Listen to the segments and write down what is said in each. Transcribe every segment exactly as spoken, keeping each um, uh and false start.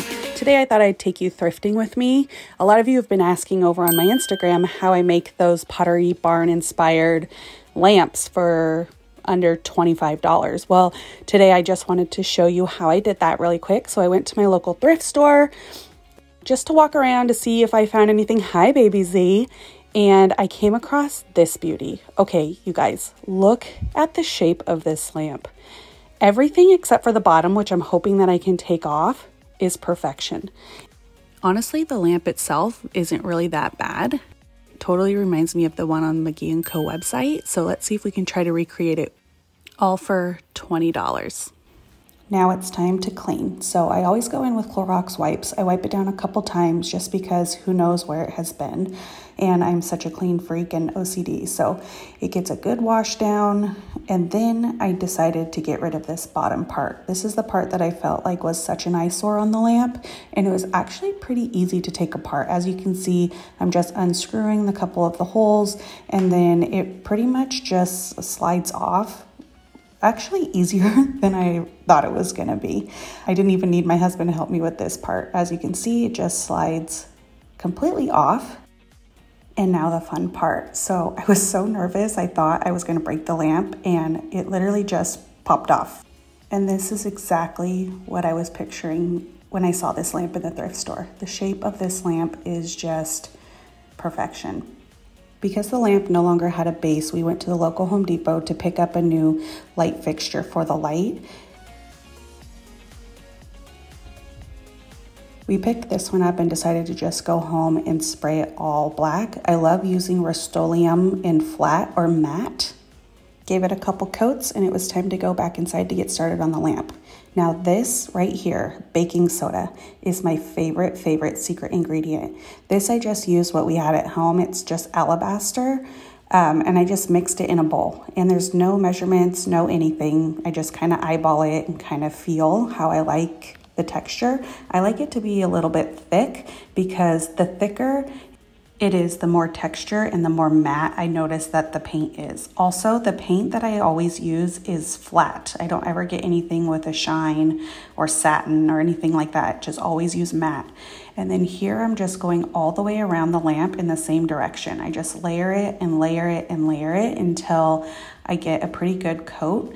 channel. Today I thought I'd take you thrifting with me. A lot of you have been asking over on my Instagram how I make those Pottery Barn inspired lamps for under twenty-five dollars. Well, today I just wanted to show you how I did that really quick. So I went to my local thrift store just to walk around to see if I found anything. Hi, baby Z. And I came across this beauty. Okay, you guys, look at the shape of this lamp. Everything except for the bottom, which I'm hoping that I can take off, is perfection. Honestly, the lamp itself isn't really that bad. It totally reminds me of the one on the McGee and Co website. So let's see if we can try to recreate it, all for twenty dollars. Now it's time to clean. So I always go in with Clorox wipes. I wipe it down a couple times just because who knows where it has been. And I'm such a clean freak and O C D. So it gets a good wash down. And then I decided to get rid of this bottom part. This is the part that I felt like was such an eyesore on the lamp. And it was actually pretty easy to take apart. As you can see, I'm just unscrewing the couple of the holes. And then it pretty much just slides off. Actually easier than I thought it was gonna be. I didn't even need my husband to help me with this part. As you can see, it just slides completely off. And now the fun part. So I was so nervous, I thought I was gonna break the lamp, and it literally just popped off. And this is exactly what I was picturing when I saw this lamp in the thrift store. The shape of this lamp is just perfection. Because the lamp no longer had a base, we went to the local Home Depot to pick up a new light fixture for the light. We picked this one up and decided to just go home and spray it all black. I love using Rust-Oleum in flat or matte. Gave it a couple coats and it was time to go back inside to get started on the lamp. Now this right here, baking soda, is my favorite, favorite secret ingredient. This I just used what we had at home. It's just alabaster, um, and I just mixed it in a bowl. And there's no measurements, no anything. I just kind of eyeball it and kind of feel how I like the texture. I like it to be a little bit thick, because the thicker it is, the more texture and the more matte I notice that the paint is. Also, the paint that I always use is flat. I don't ever get anything with a shine or satin or anything like that. Just always use matte. And then here I'm just going all the way around the lamp in the same direction. I just layer it and layer it and layer it until I get a pretty good coat.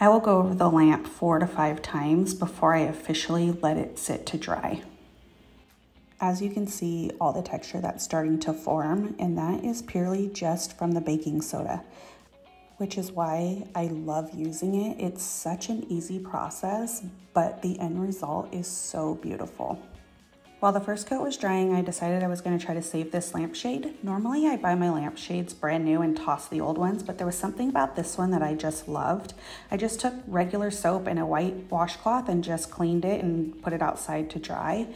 I will go over the lamp four to five times before I officially let it sit to dry. As you can see, all the texture that's starting to form, and that is purely just from the baking soda, which is why I love using it. It's such an easy process, but the end result is so beautiful. While the first coat was drying, I decided I was going to try to save this lampshade. Normally I buy my lampshades brand new and toss the old ones, but there was something about this one that I just loved. I just took regular soap and a white washcloth and just cleaned it and put it outside to dry.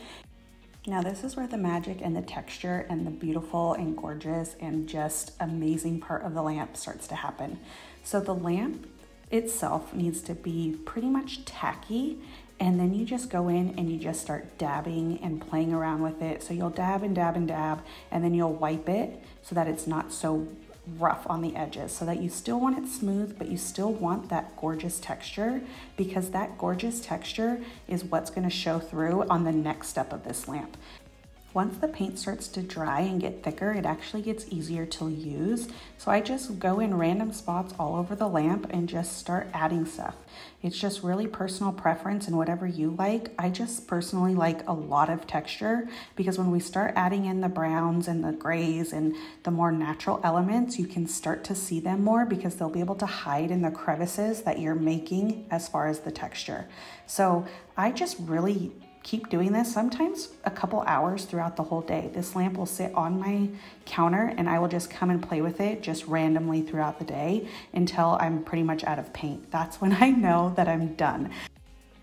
Now this is where the magic and the texture and the beautiful and gorgeous and just amazing part of the lamp starts to happen. So the lamp itself needs to be pretty much tacky. And then you just go in and you just start dabbing and playing around with it. So you'll dab and dab and dab, and then you'll wipe it so that it's not so rough on the edges, so that you still want it smooth, but you still want that gorgeous texture, because that gorgeous texture is what's going to show through on the next step of this lamp. Once the paint starts to dry and get thicker, it actually gets easier to use. So I just go in random spots all over the lamp and just start adding stuff. It's just really personal preference and whatever you like. I just personally like a lot of texture, because when we start adding in the browns and the grays and the more natural elements, you can start to see them more, because they'll be able to hide in the crevices that you're making as far as the texture. So I just really keep doing this, sometimes a couple hours throughout the whole day. This lamp will sit on my counter and I will just come and play with it just randomly throughout the day until I'm pretty much out of paint. That's when I know that I'm done.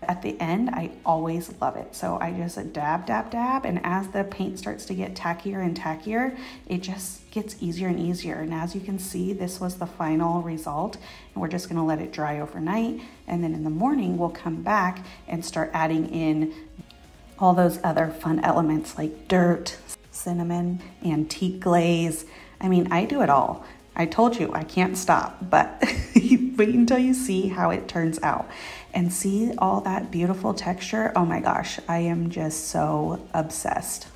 At the end, I always love it. So I just dab, dab, dab. And as the paint starts to get tackier and tackier, it just gets easier and easier. And as you can see, this was the final result. And we're just gonna let it dry overnight. And then in the morning, we'll come back and start adding in all those other fun elements like dirt, cinnamon, antique glaze. I mean, I do it all. I told you I can't stop, but wait until you see how it turns out and see all that beautiful texture. Oh my gosh, I am just so obsessed.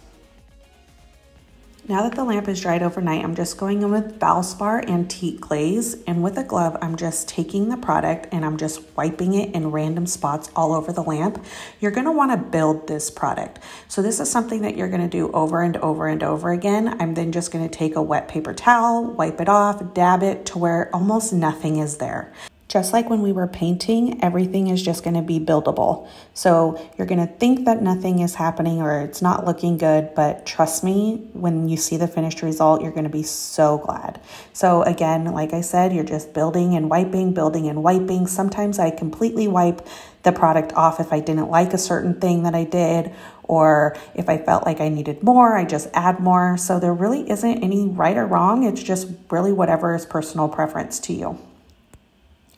Now that the lamp is dried overnight, I'm just going in with Valspar Antique Glaze, and with a glove, I'm just taking the product and I'm just wiping it in random spots all over the lamp. You're gonna wanna build this product. So this is something that you're gonna do over and over and over again. I'm then just gonna take a wet paper towel, wipe it off, dab it to where almost nothing is there. Just like when we were painting, everything is just gonna be buildable. So you're gonna think that nothing is happening or it's not looking good, but trust me, when you see the finished result, you're gonna be so glad. So again, like I said, you're just building and wiping, building and wiping. Sometimes I completely wipe the product off if I didn't like a certain thing that I did, or if I felt like I needed more, I just add more. So there really isn't any right or wrong. It's just really whatever is personal preference to you.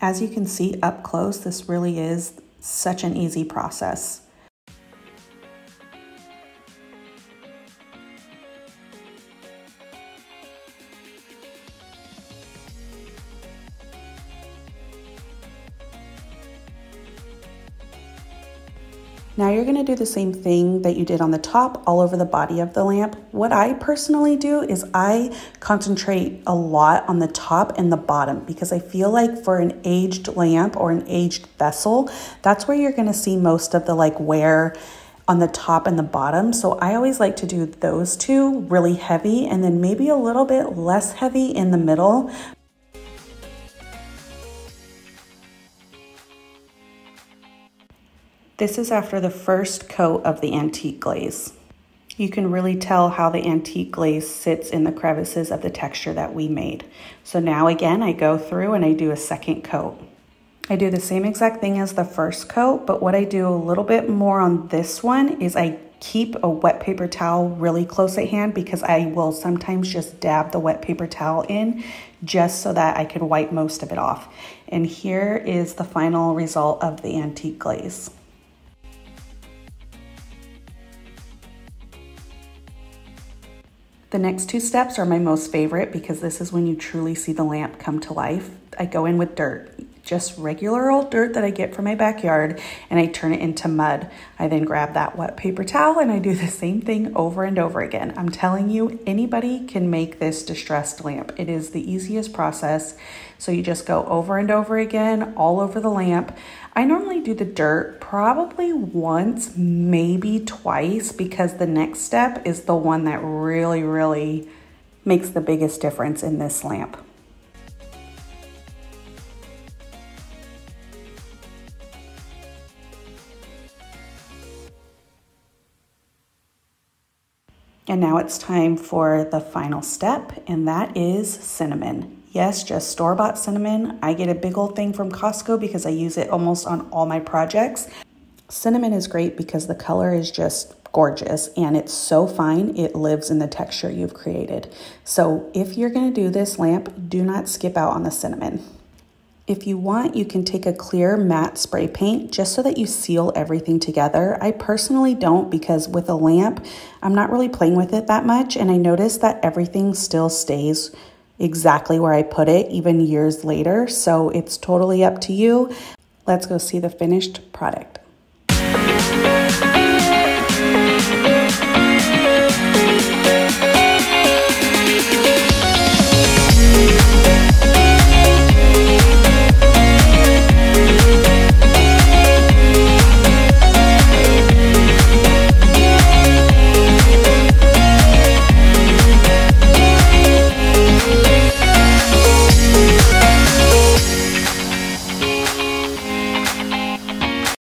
As you can see up close, this really is such an easy process. Now you're gonna do the same thing that you did on the top all over the body of the lamp. What I personally do is I concentrate a lot on the top and the bottom because I feel like for an aged lamp or an aged vessel, that's where you're gonna see most of the like wear on the top and the bottom. So I always like to do those two really heavy and then maybe a little bit less heavy in the middle. This is after the first coat of the antique glaze. You can really tell how the antique glaze sits in the crevices of the texture that we made. So now again, I go through and I do a second coat. I do the same exact thing as the first coat, but what I do a little bit more on this one is I keep a wet paper towel really close at hand because I will sometimes just dab the wet paper towel in just so that I can wipe most of it off. And here is the final result of the antique glaze. The next two steps are my most favorite because this is when you truly see the lamp come to life. I go in with dirt, just regular old dirt that I get from my backyard, and I turn it into mud. I then grab that wet paper towel and I do the same thing over and over again. I'm telling you, anybody can make this distressed lamp. It is the easiest process. So you just go over and over again, all over the lamp. I normally do the dirt probably once, maybe twice, because the next step is the one that really, really makes the biggest difference in this lamp. And now it's time for the final step, and that is cinnamon. Yes, just store-bought cinnamon. I get a big old thing from Costco because I use it almost on all my projects. Cinnamon is great because the color is just gorgeous and it's so fine, it lives in the texture you've created. So if you're gonna do this lamp, do not skip out on the cinnamon. If you want, you can take a clear matte spray paint just so that you seal everything together. I personally don't because with a lamp, I'm not really playing with it that much and I notice that everything still stays exactly where I put it even years later. So it's totally up to you. Let's go see the finished product.